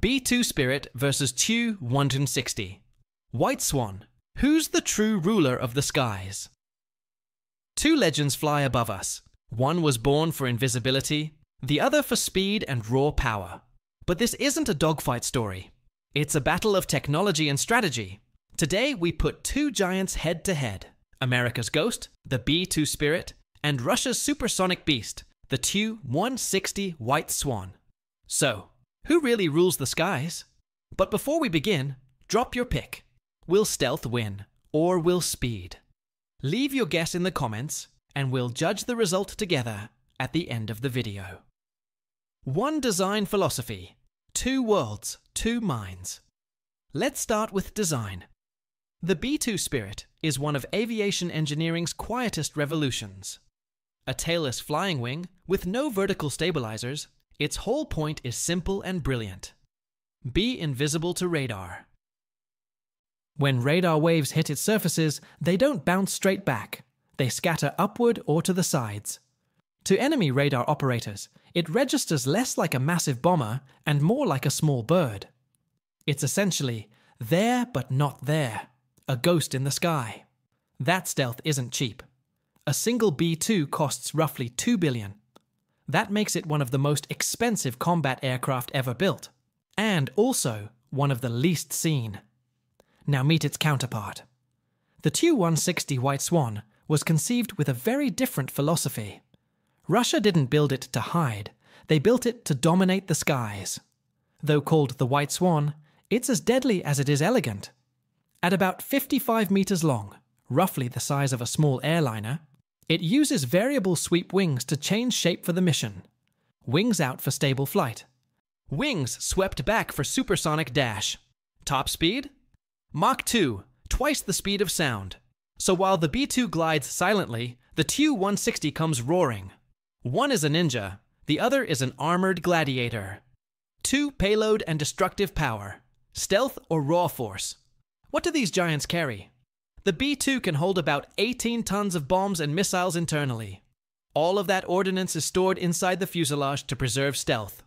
B-2 Spirit versus TU-160. White Swan. Who's the true ruler of the skies? Two legends fly above us. One was born for invisibility, the other for speed and raw power. But this isn't a dogfight story. It's a battle of technology and strategy. Today we put two giants head to head. America's Ghost, the B-2 Spirit, and Russia's supersonic beast, the TU-160 White Swan. So, who really rules the skies? But before we begin, drop your pick. Will stealth win, or will speed? Leave your guess in the comments, and we'll judge the result together at the end of the video. One design philosophy, two worlds, two minds. Let's start with design. The B-2 Spirit is one of aviation engineering's quietest revolutions. A tailless flying wing with no vertical stabilizers, its whole point is simple and brilliant. Be invisible to radar. When radar waves hit its surfaces, they don't bounce straight back. They scatter upward or to the sides. To enemy radar operators, it registers less like a massive bomber and more like a small bird. It's essentially there but not there, a ghost in the sky. That stealth isn't cheap. A single B-2 costs roughly $2 billion. That makes it one of the most expensive combat aircraft ever built, and also one of the least seen. Now meet its counterpart. The TU-160 White Swan was conceived with a very different philosophy. Russia didn't build it to hide, they built it to dominate the skies. Though called the White Swan, it's as deadly as it is elegant. At about 55 meters long, roughly the size of a small airliner, it uses variable sweep wings to change shape for the mission. Wings out for stable flight. Wings swept back for supersonic dash. Top speed? Mach 2, twice the speed of sound. So while the B-2 glides silently, the TU-160 comes roaring. One is a ninja, the other is an armored gladiator. Two payload and destructive power, stealth or raw force. What do these giants carry? The B-2 can hold about 18 tons of bombs and missiles internally. All of that ordnance is stored inside the fuselage to preserve stealth.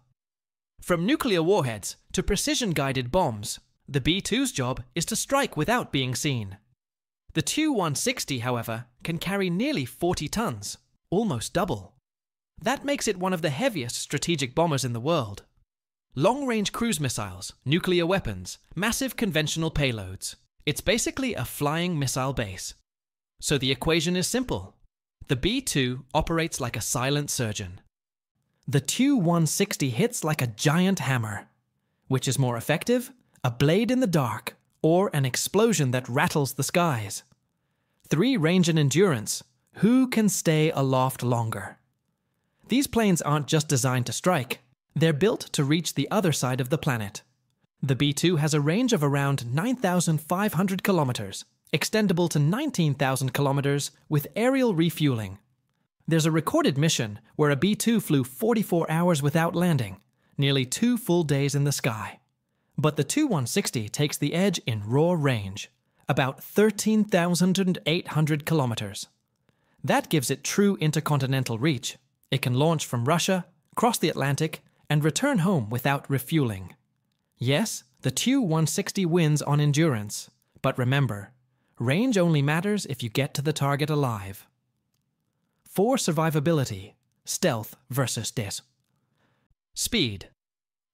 From nuclear warheads to precision-guided bombs, the B-2's job is to strike without being seen. The TU-160, however, can carry nearly 40 tons, almost double. That makes it one of the heaviest strategic bombers in the world. Long-range cruise missiles, nuclear weapons, massive conventional payloads. It's basically a flying missile base. So the equation is simple. The B-2 operates like a silent surgeon. The TU-160 hits like a giant hammer. Which is more effective? A blade in the dark, or an explosion that rattles the skies. Three, range and endurance. Who can stay aloft longer? These planes aren't just designed to strike. They're built to reach the other side of the planet. The B-2 has a range of around 9,500 kilometers, extendable to 19,000 kilometers with aerial refueling. There's a recorded mission where a B-2 flew 44 hours without landing, nearly 2 full days in the sky. But the TU-160 takes the edge in raw range, about 13,800 kilometers. That gives it true intercontinental reach. It can launch from Russia, cross the Atlantic, and return home without refueling. Yes, the TU-160 wins on endurance, but remember, range only matters if you get to the target alive. 4, survivability, stealth versus this. Speed.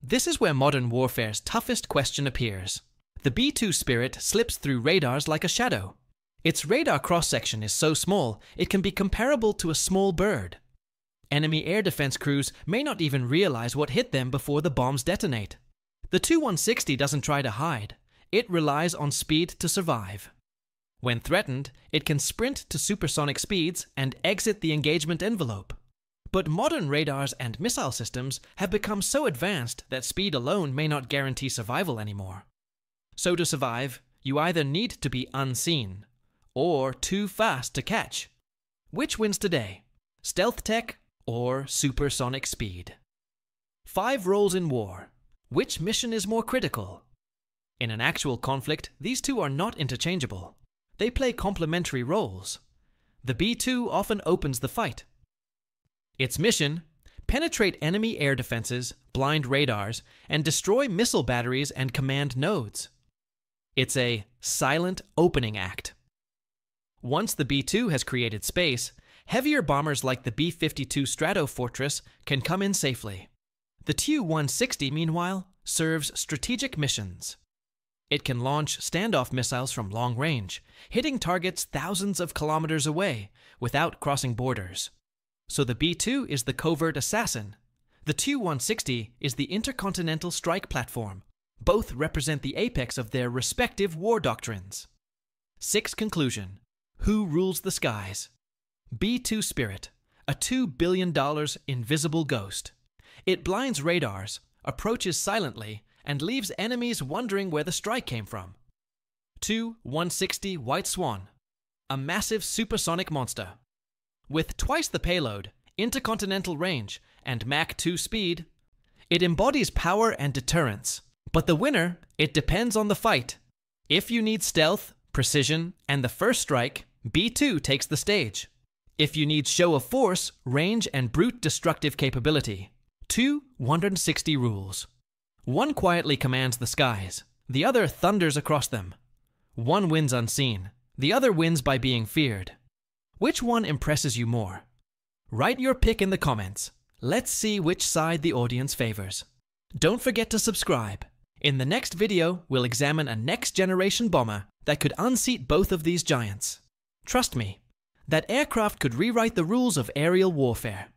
This is where modern warfare's toughest question appears. The B-2 Spirit slips through radars like a shadow. Its radar cross-section is so small, it can be comparable to a small bird. Enemy air defense crews may not even realize what hit them before the bombs detonate. The TU-160 doesn't try to hide. It relies on speed to survive. When threatened, it can sprint to supersonic speeds and exit the engagement envelope. But modern radars and missile systems have become so advanced that speed alone may not guarantee survival anymore. So to survive, you either need to be unseen, or too fast to catch. Which wins today? Stealth tech or supersonic speed? 5, roles in war. Which mission is more critical? In an actual conflict, these two are not interchangeable. They play complementary roles. The B-2 often opens the fight. Its mission, penetrate enemy air defenses, blind radars, and destroy missile batteries and command nodes. It's a silent opening act. Once the B-2 has created space, heavier bombers like the B-52 Stratofortress can come in safely. The TU-160, meanwhile, serves strategic missions. It can launch standoff missiles from long range, hitting targets thousands of kilometers away without crossing borders. So the B-2 is the covert assassin. The TU-160 is the intercontinental strike platform. Both represent the apex of their respective war doctrines. 6. Conclusion. Who rules the skies? B-2 Spirit, a $2 billion invisible ghost. It blinds radars, approaches silently, and leaves enemies wondering where the strike came from. TU-160 White Swan, a massive supersonic monster. With twice the payload, intercontinental range, and Mach 2 speed, it embodies power and deterrence. But the winner, it depends on the fight. If you need stealth, precision, and the first strike, B-2 takes the stage. If you need show of force, range, and brute destructive capability, TU-160 rules. One quietly commands the skies, the other thunders across them. One wins unseen, the other wins by being feared. Which one impresses you more? Write your pick in the comments. Let's see which side the audience favors. Don't forget to subscribe. In the next video, we'll examine a next-generation bomber that could unseat both of these giants. Trust me, that aircraft could rewrite the rules of aerial warfare.